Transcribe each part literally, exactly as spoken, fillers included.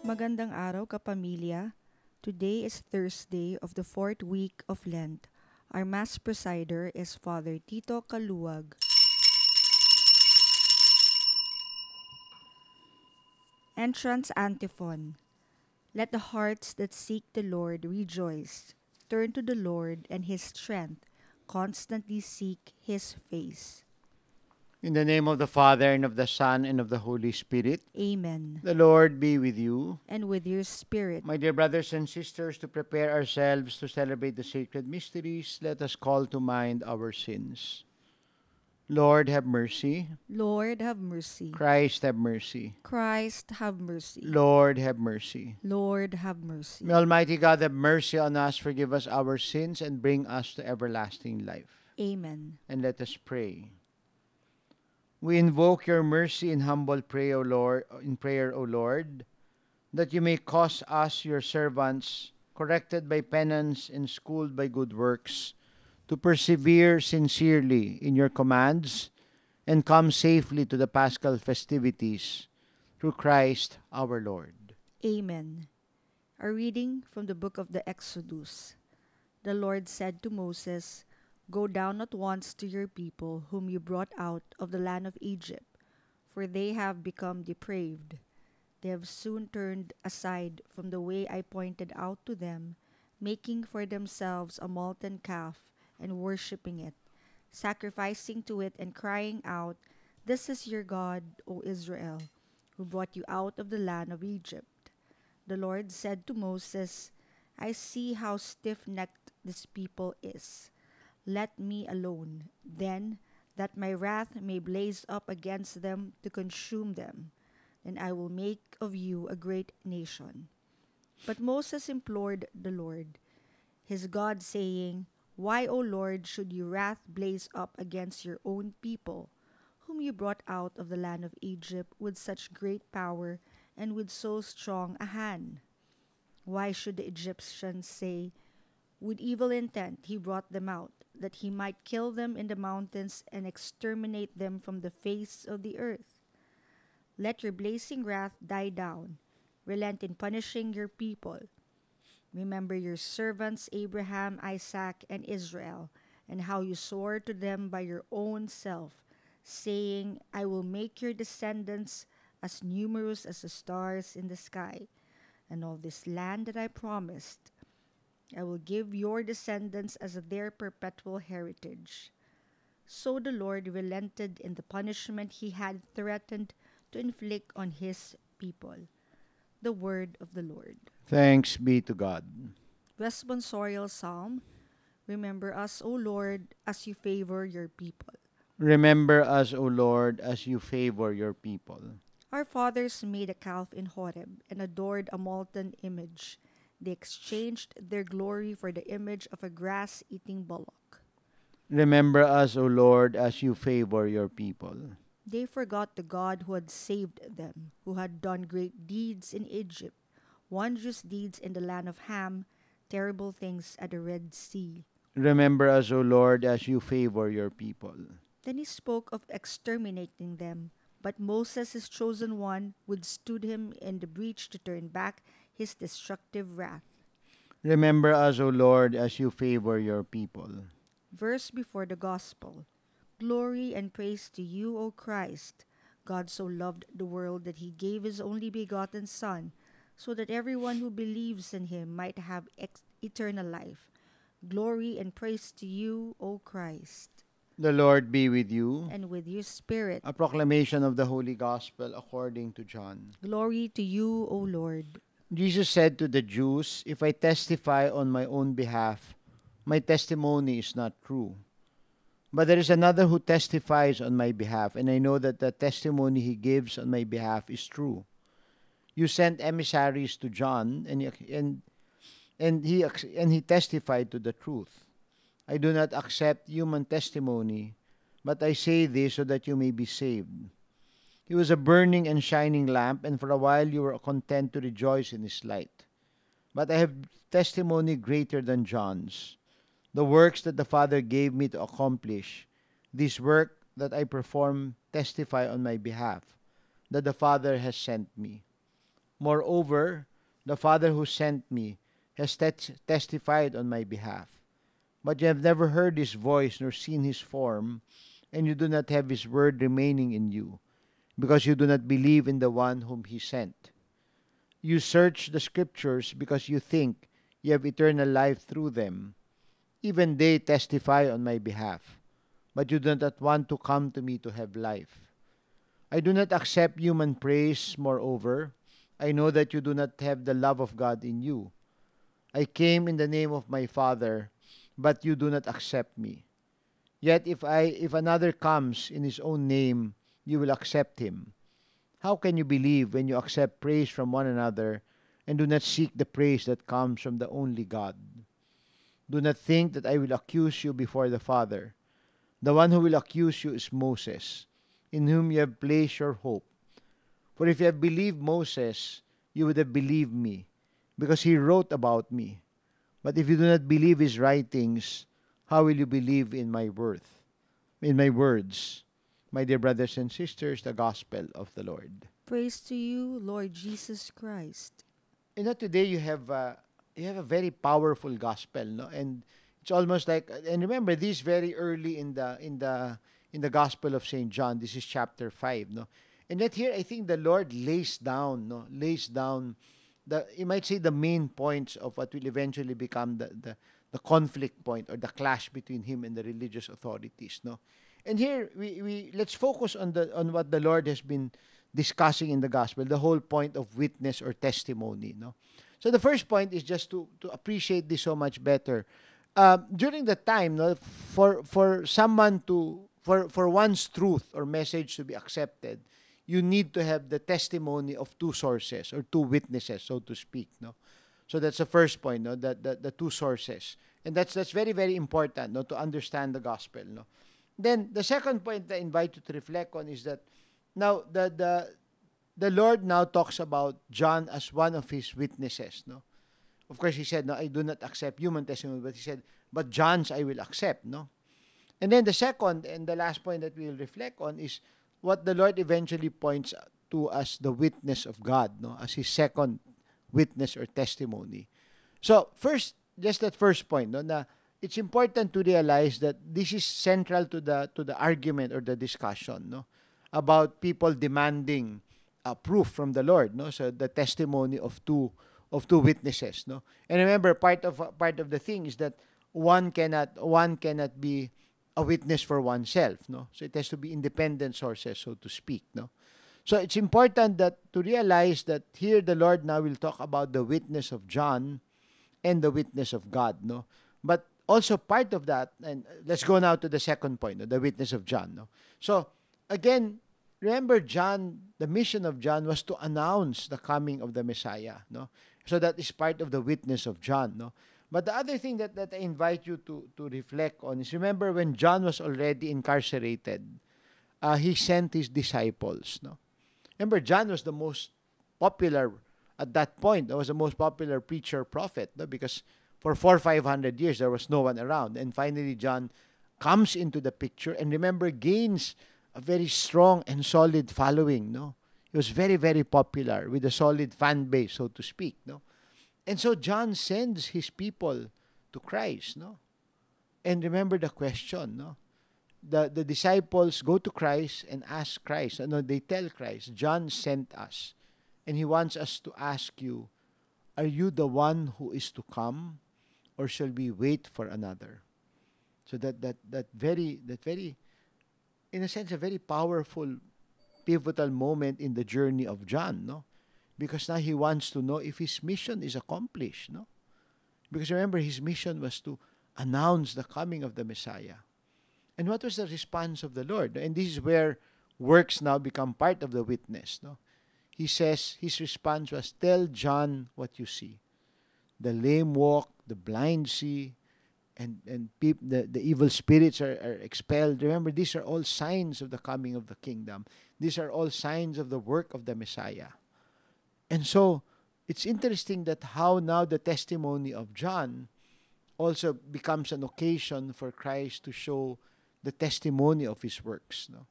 Magandang araw, kapamilya. Today is Thursday of the fourth week of Lent. Our Mass presider is Father Tito Caluag. Entrance Antiphon. Let the hearts that seek the Lord rejoice. Turn to the Lord and His strength. Constantly seek His face. In the name of the Father, and of the Son, and of the Holy Spirit. Amen. The Lord be with you. And with your spirit. My dear brothers and sisters, to prepare ourselves to celebrate the sacred mysteries, let us call to mind our sins. Lord, have mercy. Lord, have mercy. Christ, have mercy. Christ, have mercy. Lord, have mercy. Lord, have mercy. May Almighty God have mercy on us, forgive us our sins, and bring us to everlasting life. Amen. And let us pray. We invoke your mercy in humble prayer, O Lord, in prayer, O Lord, that you may cause us, your servants, corrected by penance and schooled by good works, to persevere sincerely in your commands and come safely to the Paschal festivities, through Christ our Lord. Amen. A reading from the book of the Exodus. The Lord said to Moses, "Go down at once to your people whom you brought out of the land of Egypt, for they have become depraved. They have soon turned aside from the way I pointed out to them, making for themselves a molten calf and worshipping it, sacrificing to it and crying out, 'This is your God, O Israel, who brought you out of the land of Egypt.'" The Lord said to Moses, "I see how stiff-necked this people is. Let me alone, then, that my wrath may blaze up against them to consume them, and I will make of you a great nation." But Moses implored the Lord, his God, saying, "Why, O Lord, should your wrath blaze up against your own people, whom you brought out of the land of Egypt with such great power and with so strong a hand? Why should the Egyptians say, 'With evil intent he brought them out, that he might kill them in the mountains and exterminate them from the face of the earth'? Let your blazing wrath die down. Relent in punishing your people. Remember your servants Abraham, Isaac, and Israel, and how you swore to them by your own self, saying, 'I will make your descendants as numerous as the stars in the sky, and all this land that I promised, I will give your descendants as their perpetual heritage.'" So the Lord relented in the punishment he had threatened to inflict on his people. The word of the Lord. Thanks be to God. Responsorial Psalm. Remember us, O Lord, as you favor your people. Remember us, O Lord, as you favor your people. Our fathers made a calf in Horeb and adored a molten image. They exchanged their glory for the image of a grass-eating bullock. Remember us, O Lord, as you favor your people. They forgot the God who had saved them, who had done great deeds in Egypt, wondrous deeds in the land of Ham, terrible things at the Red Sea. Remember us, O Lord, as you favor your people. Then he spoke of exterminating them, but Moses, his chosen one, withstood him in the breach to turn back his destructive wrath. Remember us, O Lord, as you favor your people. Verse before the Gospel. Glory and praise to you, O Christ. God so loved the world that he gave his only begotten Son, so that everyone who believes in him might have eternal life. Glory and praise to you, O Christ. The Lord be with you. And with your spirit. A proclamation of the Holy Gospel according to John. Glory to you, O Lord. Jesus said to the Jews, "If I testify on my own behalf, my testimony is not true. But there is another who testifies on my behalf, and I know that the testimony he gives on my behalf is true. You sent emissaries to John, and he, and, and, he, and he testified to the truth. I do not accept human testimony, but I say this so that you may be saved. He was a burning and shining lamp, and for a while you were content to rejoice in his light. But I have testimony greater than John's. The works that the Father gave me to accomplish, this work that I perform, testify on my behalf, that the Father has sent me. Moreover, the Father who sent me has testified on my behalf. But you have never heard his voice nor seen his form, and you do not have his word remaining in you, because you do not believe in the one whom he sent. You search the scriptures because you think you have eternal life through them. Even they testify on my behalf, but you do not want to come to me to have life. I do not accept human praise, moreover. I know that you do not have the love of God in you. I came in the name of my Father, but you do not accept me. Yet if I, if another comes in his own name, you will accept him. How can you believe when you accept praise from one another and do not seek the praise that comes from the only God? Do not think that I will accuse you before the Father. The one who will accuse you is Moses, in whom you have placed your hope. For if you have believed Moses, you would have believed me, because he wrote about me. But if you do not believe his writings, how will you believe in my worth, in my words? My dear brothers and sisters, the Gospel of the Lord. Praise to you, Lord Jesus Christ. You know, today you have uh, you have a very powerful gospel, no? And it's almost like, and remember this very early in the in the in the Gospel of Saint John. This is chapter five, no? And yet here, I think the Lord lays down, no, lays down the, you might say, the main points of what will eventually become the the. the conflict point or the clash between him and the religious authorities, no? And here we, we let's focus on the on what the Lord has been discussing in the gospel, the whole point of witness or testimony, no? So the first point is just to to appreciate this so much better. Uh, during the time, no, for for someone to for for one's truth or message to be accepted, you need to have the testimony of two sources or two witnesses, so to speak, no? So that's the first point, no, that the, the two sources, and that's that's very very important, no, to understand the gospel, no. Then the second point that I invite you to reflect on is that now the the the Lord now talks about John as one of his witnesses, no. Of course, he said, no, I do not accept human testimony, but he said, but John's I will accept, no. And then the second and the last point that we will reflect on is what the Lord eventually points to as the witness of God, no, as his second witness or testimony. So first, just that first point, no, na it's important to realize that this is central to the to the argument or the discussion, no, about people demanding uh, proof from the Lord, no. So the testimony of two of two witnesses, no. And remember, part of uh, part of the thing is that one cannot one cannot be a witness for oneself, no. So it has to be independent sources, so to speak, no. So it's important that to realize that here the Lord now will talk about the witness of John and the witness of God, no? But also part of that, and let's go now to the second point, no? The witness of John, no? So again, remember John, the mission of John was to announce the coming of the Messiah, no? So that is part of the witness of John, no? But the other thing that, that I invite you to, to reflect on is, remember when John was already incarcerated, uh, he sent his disciples, no? Remember, John was the most popular at that point. He was the most popular preacher prophet, no? Because for four or five hundred years there was no one around, and finally John comes into the picture. And remember, gains a very strong and solid following. No, he was very very popular with a solid fan base, so to speak. No, and so John sends his people to Christ. No, and remember the question. No. The, the disciples go to Christ and ask Christ. No, they tell Christ, John sent us. And he wants us to ask you, are you the one who is to come, or shall we wait for another? So that, that, that, very, that very, in a sense, a very powerful, pivotal moment in the journey of John, no? Because now he wants to know if his mission is accomplished, no? Because remember, his mission was to announce the coming of the Messiah. And what was the response of the Lord? And this is where works now become part of the witness. No? He says, his response was, tell John what you see. The lame walk, the blind see, and, and the, the evil spirits are, are expelled. Remember, these are all signs of the coming of the kingdom. These are all signs of the work of the Messiah. And so, it's interesting that how now the testimony of John also becomes an occasion for Christ to show the testimony of his works, no?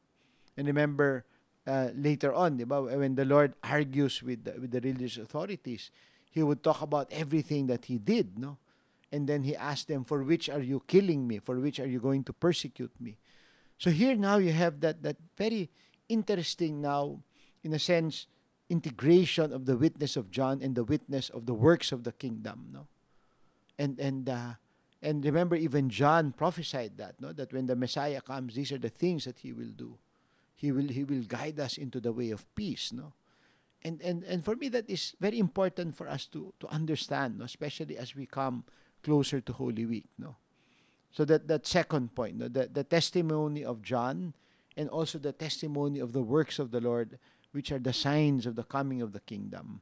And remember, uh, later on, di ba? When the Lord argues with the, with the religious authorities, he would talk about everything that he did, no? And then he asked them, for which are you killing me? For which are you going to persecute me? So here now you have that, that very interesting now, in a sense, integration of the witness of John and the witness of the works of the kingdom, no? And, and, uh, and remember, even John prophesied that, no? That when the Messiah comes, these are the things that he will do. He will, he will guide us into the way of peace, no? And, and, and for me, that is very important for us to, to understand, no? Especially as we come closer to Holy Week, no? So that, that second point, no? the, the testimony of John and also the testimony of the works of the Lord, which are the signs of the coming of the kingdom.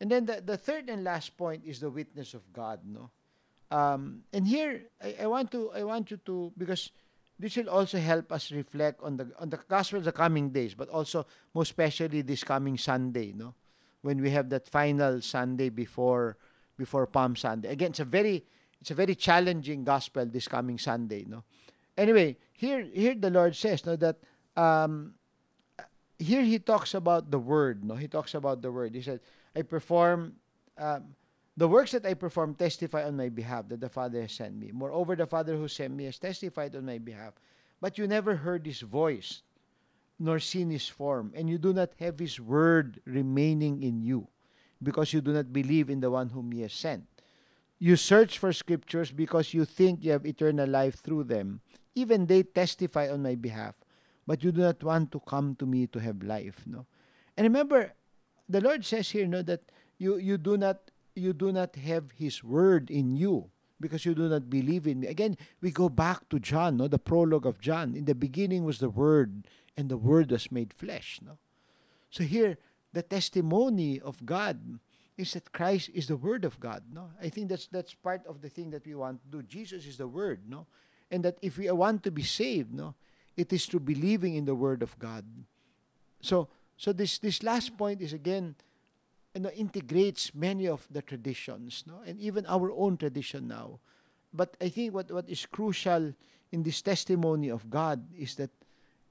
And then the, the third and last point is the witness of God, no? Um, and here, I, I, want to, I want you to, because this will also help us reflect on the, on the gospel of the coming days, but also, most especially, this coming Sunday, no? When we have that final Sunday before, before Palm Sunday. Again, it's a very, it's a very challenging gospel this coming Sunday, no? Anyway, here, here the Lord says, no, that, um, here he talks about the word, no? He talks about the word. He said, I perform, um, the works that I perform testify on my behalf that the Father has sent me. Moreover, the Father who sent me has testified on my behalf. But you never heard his voice, nor seen his form, and you do not have his word remaining in you, because you do not believe in the one whom he has sent. You search for scriptures because you think you have eternal life through them. Even they testify on my behalf, but you do not want to come to me to have life, no? And remember, the Lord says here, no, that you, you do not, you do not have his word in you because you do not believe in me. Again, we go back to John, no, the prologue of John. In the beginning was the word, and the word was made flesh, no? So here, the testimony of God is that Christ is the word of God, no? I think that's, that's part of the thing that we want to do. Jesus is the word, no? And that if we want to be saved, no, it is through believing in the word of God. So, so this, this last point is again, you know, integrates many of the traditions, no? And even our own tradition now. But I think what, what is crucial in this testimony of God is that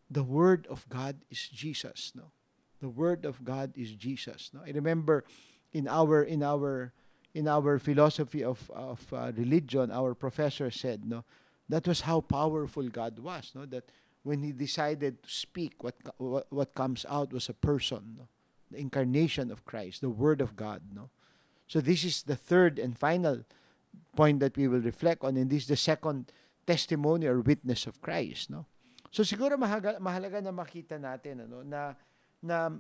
the word of God is Jesus, no? The word of God is Jesus, no? I remember in our, in our, in our philosophy of, of uh, religion, our professor said, no, that was how powerful God was, no? That when he decided to speak, what, what, what comes out was a person, no? The incarnation of Christ, the word of God, no? So this is the third and final point that we will reflect on, and this is the second testimony or witness of Christ, no? So siguro mahaga, mahalaga na makita natin, ano, na, na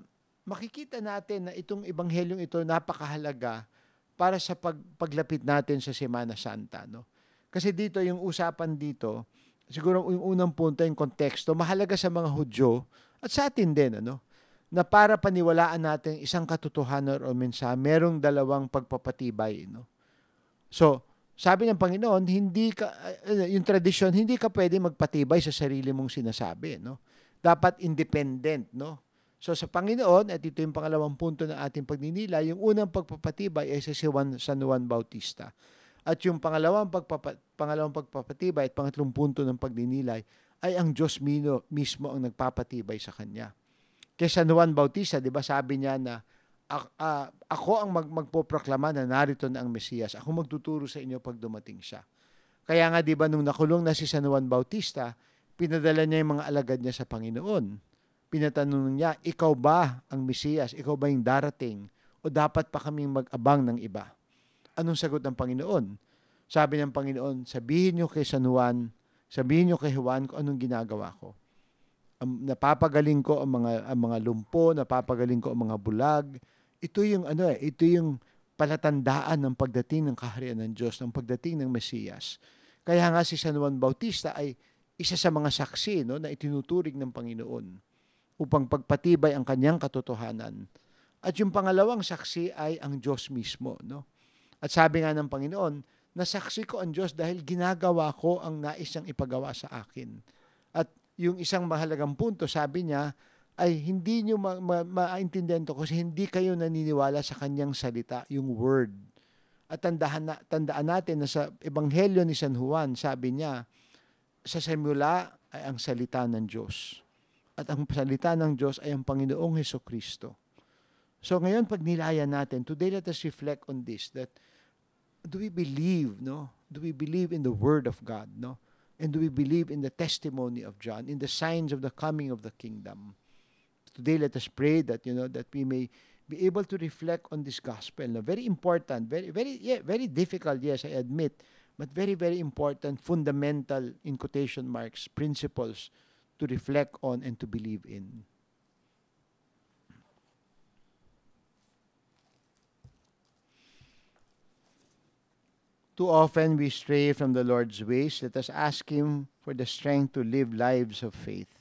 makikita natin na itong ebanghelyong ito napakahalaga para sa pag, paglapit natin sa Semana Santa, no? Kasi dito, yung usapan dito, siguro yung unang punta, yung konteksto, mahalaga sa mga Hudyo at sa atin din, ano? Na para paniwalaan natin isang katotohanan o mensahe, merong dalawang pagpapatibay, no? So, sabi ng Panginoon, hindi ka, yung tradisyon, hindi ka pwede magpatibay sa sarili mong sinasabi, no? Dapat independent, no? So, sa Panginoon, at ito yung pangalawang punto ng ating pagninila, yung unang pagpapatibay ay sa si Juan, San Juan Bautista. At yung pangalawang, pagpapa, pangalawang pagpapatibay at pangatlong punto ng pagninilay ay ang Diyos mino, mismo ang nagpapatibay sa Kanya. Kay San Juan Bautista, di ba, sabi niya na, ako ang mag magpoproklama na narito na ang Mesiyas. Ako magtuturo sa inyo pag dumating siya. Kaya nga, di ba, nung nakulong na si San Juan Bautista, pinadala niya yung mga alagad niya sa Panginoon. Pinatanong niya, ikaw ba ang Mesiyas? Ikaw ba yung darating? O dapat pa kaming mag-abang ng iba? Anong sagot ng Panginoon? Sabi ng Panginoon, sabihin niyo kay San Juan, sabihin niyo kay Juan kung anong ginagawa ko. Um, napapagaling ko ang mga, ang mga lumpo, napapagaling ko ang mga bulag. Ito yung, ano, eh, ito yung palatandaan ng pagdating ng kaharian ng Diyos, ng pagdating ng Mesiyas. Kaya nga si San Juan Bautista ay isa sa mga saksi, no, na itinuturing ng Panginoon upang pagpatibay ang kanyang katotohanan. At yung pangalawang saksi ay ang Diyos mismo, no? At sabi nga ng Panginoon, nasaksi ko ang Diyos dahil ginagawa ko ang nais niyang ipagawa sa akin. At yung isang mahalagang punto, sabi niya, ay hindi niyo ma ma maintindihan to kasi hindi kayo naniniwala sa kanyang salita, yung word. At tandaan, na, tandaan natin na sa Ebanghelyo ni San Juan, sabi niya, sa simula ay ang salita ng Diyos. at ang salita ng Diyos ay ang Panginoong Hesukristo. So ngayon, pag nilaya natin, today let us reflect on this, that do we believe, no? Do we believe in the Word of God, no? And do we believe in the testimony of John, in the signs of the coming of the kingdom? Today, let us pray that, you know, that we may be able to reflect on this gospel. No? Very important, very, very, yeah, very difficult, yes, I admit, but very, very important, fundamental, in quotation marks, principles to reflect on and to believe in. Too often we stray from the Lord's ways. Let us ask Him for the strength to live lives of faith.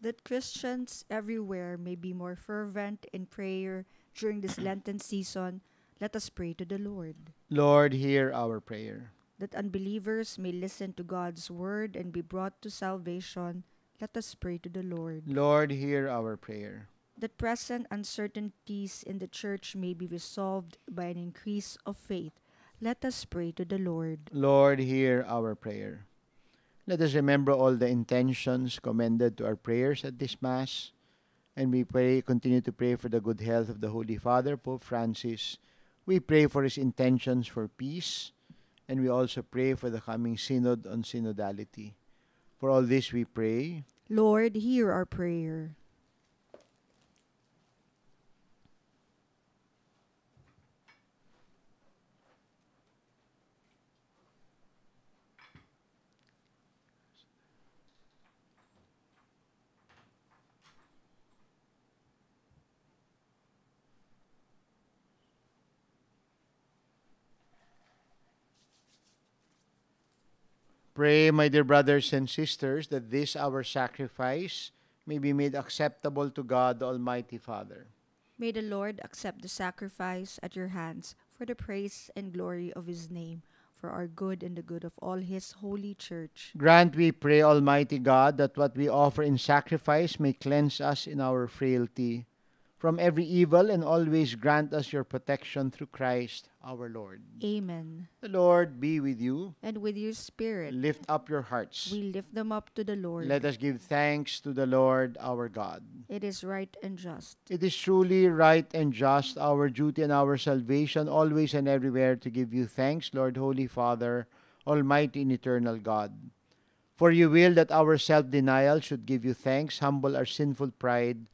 That Christians everywhere may be more fervent in prayer during this Lenten season, let us pray to the Lord. Lord, hear our prayer. That unbelievers may listen to God's word and be brought to salvation, let us pray to the Lord. Lord, hear our prayer. That present uncertainties in the church may be resolved by an increase of faith, let us pray to the Lord. Lord, hear our prayer. Let us remember all the intentions commended to our prayers at this Mass, and we pray, continue to pray for the good health of the Holy Father, Pope Francis. We pray for his intentions for peace, and we also pray for the coming Synod on Synodality. For all this we pray. Lord, hear our prayer. Pray, my dear brothers and sisters, that this our sacrifice may be made acceptable to God, the Almighty Father. May the Lord accept the sacrifice at your hands for the praise and glory of His name, for our good and the good of all His holy church. Grant, we pray, Almighty God, that what we offer in sacrifice may cleanse us in our frailty from every evil, and always grant us your protection through Christ our Lord. Amen. The Lord be with you. And with your spirit. Lift up your hearts. We lift them up to the Lord. Let us give thanks to the Lord our God. It is right and just. It is truly right and just, our duty and our salvation, always and everywhere to give you thanks, Lord, Holy Father, Almighty and Eternal God. For you will that our self-denial should give you thanks, humble our sinful pride,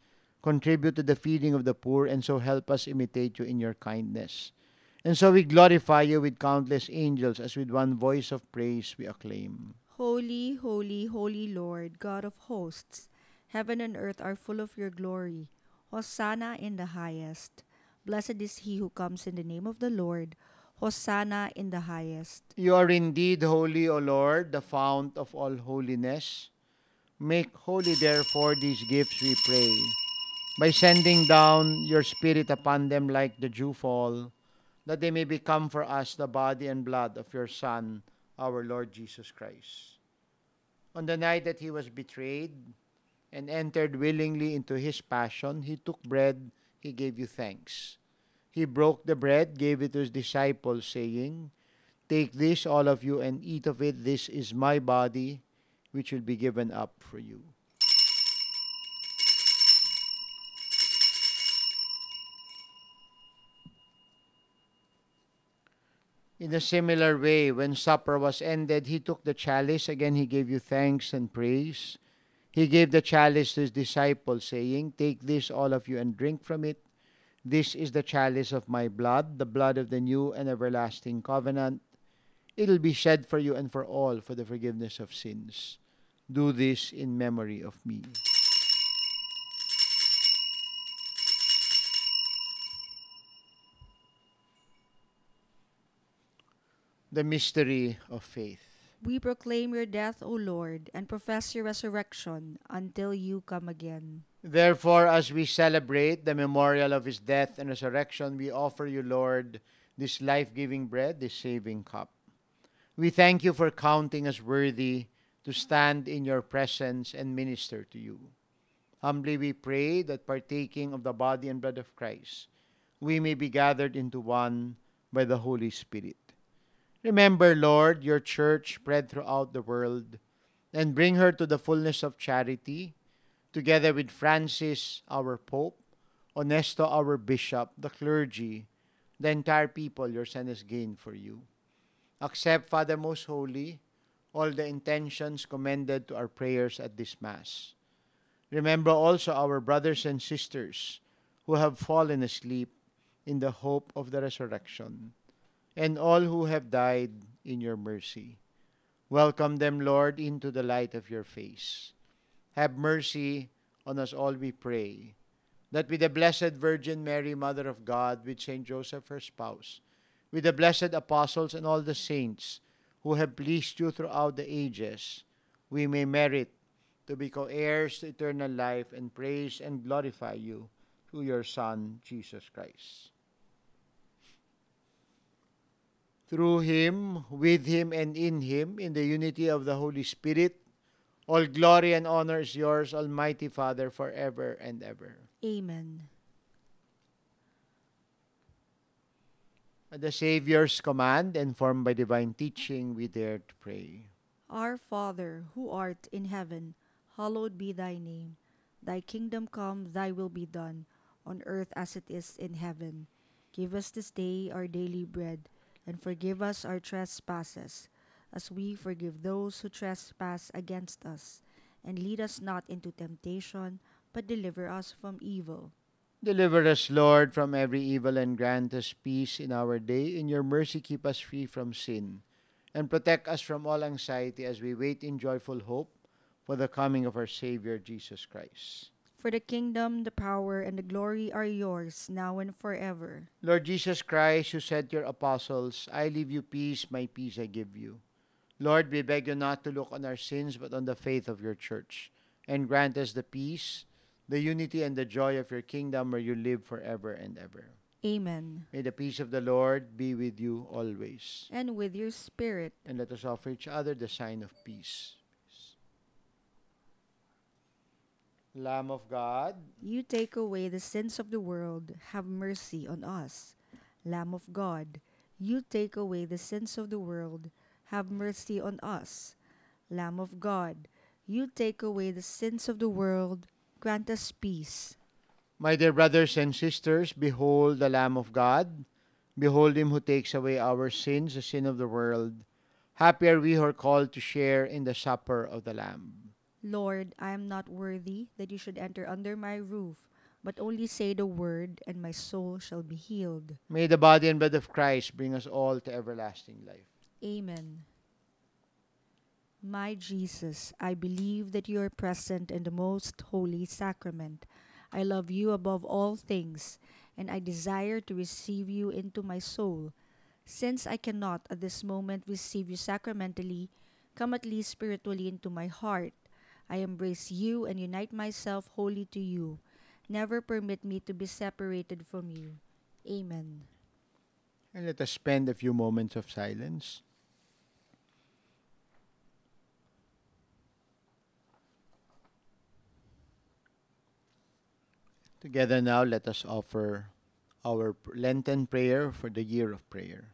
contribute to the feeding of the poor, and so help us imitate you in your kindness. And so we glorify you with countless angels, as with one voice of praise we acclaim. Holy, holy, holy Lord, God of hosts, heaven and earth are full of your glory. Hosanna in the highest. Blessed is he who comes in the name of the Lord. Hosanna in the highest. You are indeed holy, O Lord, the fount of all holiness. Make holy, therefore, these gifts, we pray, by sending down your Spirit upon them like the dewfall, that they may become for us the body and blood of your Son, our Lord Jesus Christ. On the night that he was betrayed and entered willingly into his passion, he took bread, he gave you thanks. He broke the bread, gave it to his disciples, saying, "Take this, all of you, and eat of it. This is my body, which will be given up for you." In a similar way, when supper was ended, he took the chalice. Again, he gave you thanks and praise. He gave the chalice to his disciples, saying, "Take this, all of you, and drink from it. This is the chalice of my blood, the blood of the new and everlasting covenant. It will be shed for you and for all for the forgiveness of sins. Do this in memory of me." The mystery of faith. We proclaim your death, O Lord, and profess your resurrection until you come again. Therefore, as we celebrate the memorial of his death and resurrection, we offer you, Lord, this life-giving bread, this saving cup. We thank you for counting us worthy to stand in your presence and minister to you. Humbly we pray that, partaking of the body and blood of Christ, we may be gathered into one by the Holy Spirit. Remember, Lord, your church spread throughout the world, and bring her to the fullness of charity, together with Francis, our Pope, Honesto, our Bishop, the clergy, the entire people, your Son has gained for you. Accept, Father Most Holy, all the intentions commended to our prayers at this Mass. Remember also our brothers and sisters who have fallen asleep in the hope of the resurrection, and all who have died in your mercy. Welcome them, Lord, into the light of your face. Have mercy on us all, we pray, that with the Blessed Virgin Mary, Mother of God, with Saint Joseph, her spouse, with the blessed apostles and all the saints who have pleased you throughout the ages, we may merit to be co-heirs to eternal life and praise and glorify you through your Son, Jesus Christ. Through him, with him, and in him, in the unity of the Holy Spirit, all glory and honor is yours, Almighty Father, forever and ever. Amen. At the Savior's command, informed by divine teaching, we dare to pray. Our Father, who art in heaven, hallowed be thy name. Thy kingdom come, thy will be done, on earth as it is in heaven. Give us this day our daily bread, and forgive us our trespasses, as we forgive those who trespass against us. And lead us not into temptation, but deliver us from evil. Deliver us, Lord, from every evil, and grant us peace in our day. In your mercy, keep us free from sin, and protect us from all anxiety as we wait in joyful hope for the coming of our Savior, Jesus Christ. For the kingdom, the power, and the glory are yours, now and forever. Lord Jesus Christ, who said to your apostles, I leave you peace, my peace I give you. Lord, we beg you not to look on our sins, but on the faith of your church, and grant us the peace, the unity, and the joy of your kingdom, where you live forever and ever. Amen. May the peace of the Lord be with you always. And with your spirit. And let us offer each other the sign of peace. Lamb of God, you take away the sins of the world, have mercy on us. Lamb of God, you take away the sins of the world, have mercy on us. Lamb of God, you take away the sins of the world, grant us peace. My dear brothers and sisters, behold the Lamb of God. Behold him who takes away our sins, the sin of the world. Happy are we who are called to share in the supper of the Lamb. Lord, I am not worthy that you should enter under my roof, but only say the word, and my soul shall be healed. May the body and blood of Christ bring us all to everlasting life. Amen. My Jesus, I believe that you are present in the most holy sacrament. I love you above all things, and I desire to receive you into my soul. Since I cannot at this moment receive you sacramentally, come at least spiritually into my heart. I embrace you and unite myself wholly to you. Never permit me to be separated from you. Amen. And let us spend a few moments of silence. Together now, let us offer our Lenten prayer for the year of prayer.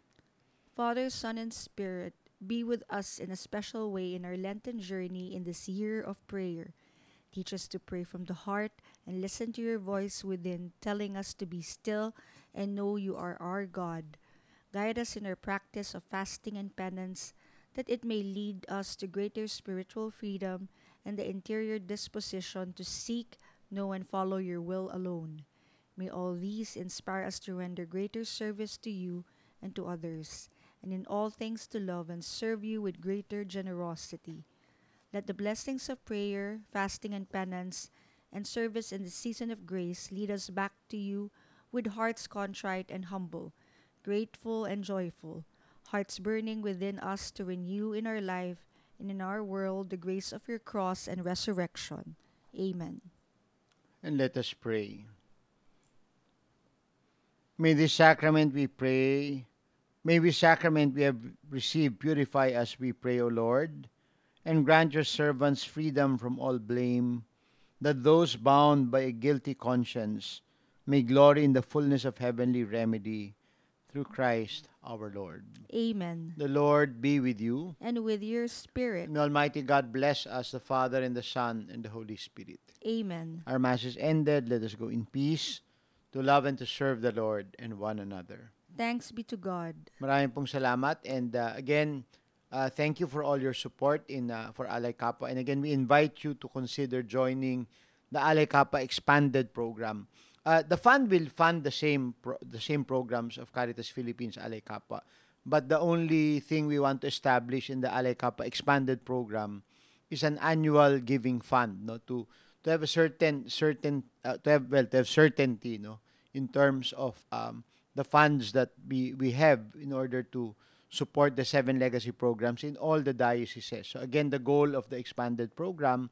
Father, Son, and Spirit, be with us in a special way in our Lenten journey in this year of prayer. Teach us to pray from the heart and listen to your voice within, telling us to be still and know you are our God. Guide us in our practice of fasting and penance, that it may lead us to greater spiritual freedom and the interior disposition to seek, know, and follow your will alone. May all these inspire us to render greater service to you and to others, and in all things to love and serve you with greater generosity. Let the blessings of prayer, fasting and penance, and service in the season of grace lead us back to you with hearts contrite and humble, grateful and joyful, hearts burning within us to renew in our life and in our world the grace of your cross and resurrection. Amen. And let us pray. May this sacrament, we pray, May we sacrament we have received purify us, we pray, O Lord, and grant your servants freedom from all blame, that those bound by a guilty conscience may glory in the fullness of heavenly remedy. through Christ our Lord. Amen. The Lord be with you. And with your spirit. May Almighty God bless us, the Father and the Son and the Holy Spirit. Amen. Our Mass is ended. Let us go in peace to love and to serve the Lord and one another. Thanks be to God. Maraming pong salamat. And uh, again, uh, thank you for all your support in uh, for Alay Kappa. And again, we invite you to consider joining the Alay Kappa Expanded Program. Uh, the fund will fund the same pro the same programs of Caritas Philippines, Alay Kappa. But the only thing we want to establish in the Alay Kappa Expanded Program is an annual giving fund, no, to to have a certain certain uh, to have well to have certainty, no, in terms of um, the funds that we we have in order to support the seven legacy programs in all the dioceses. So again, the goal of the expanded program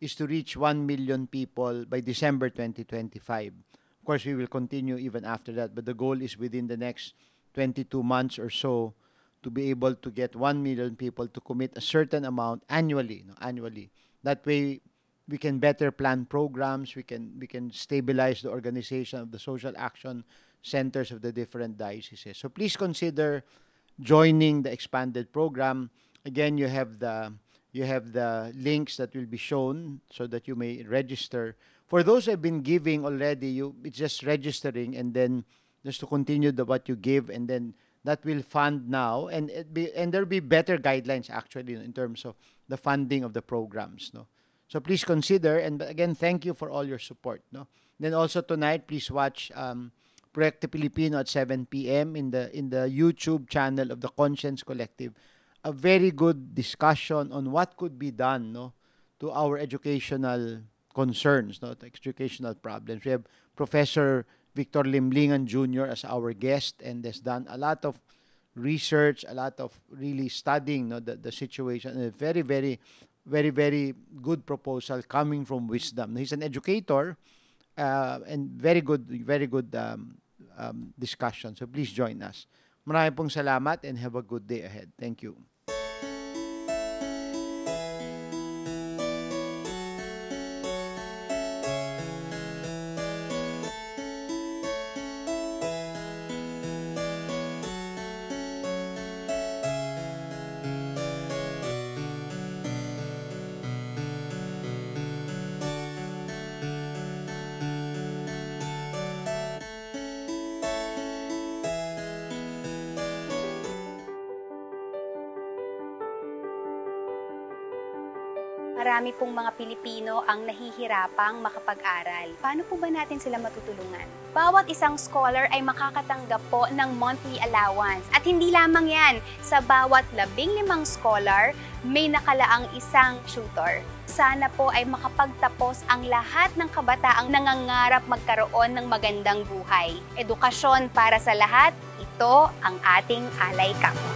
is to reach one million people by December twenty twenty-five. Of course, we will continue even after that, but the goal is within the next twenty-two months or so to be able to get one million people to commit a certain amount annually, no, annually. That way, we can better plan programs, we can, we can stabilize the organization of the social action centers of the different dioceses. So please consider joining the expanded program. Again, you have the you have the links that will be shown so that you may register. For those who have been giving already, you it's just registering and then just to continue the what you give, and then that will fund now, and it be, and there'll be better guidelines actually in terms of the funding of the programs, no. So please consider, and again, thank you for all your support, no. Then also tonight, please watch um Project Pilipino at seven P M in the in the YouTube channel of the Conscience Collective. A very good discussion on what could be done, no, to our educational concerns, no, to educational problems. We have Professor Victor Limlingan Junior as our guest, and has done a lot of research, a lot of really studying, no, the the situation. And a very very very very good proposal coming from wisdom. He's an educator, uh, and very good very good. Um, Um, discussion. So please join us. Maraming pong salamat and have a good day ahead. Thank you. Marami pong mga Pilipino ang nahihirapang makapag-aral. Paano po ba natin sila matutulungan? Bawat isang scholar ay makakatanggap po ng monthly allowance. At hindi lamang yan, sa bawat labing limang scholar, may nakalaang isang tutor. Sana po ay makapagtapos ang lahat ng kabataang nangangarap magkaroon ng magandang buhay. Edukasyon para sa lahat, ito ang ating Alay Kappa.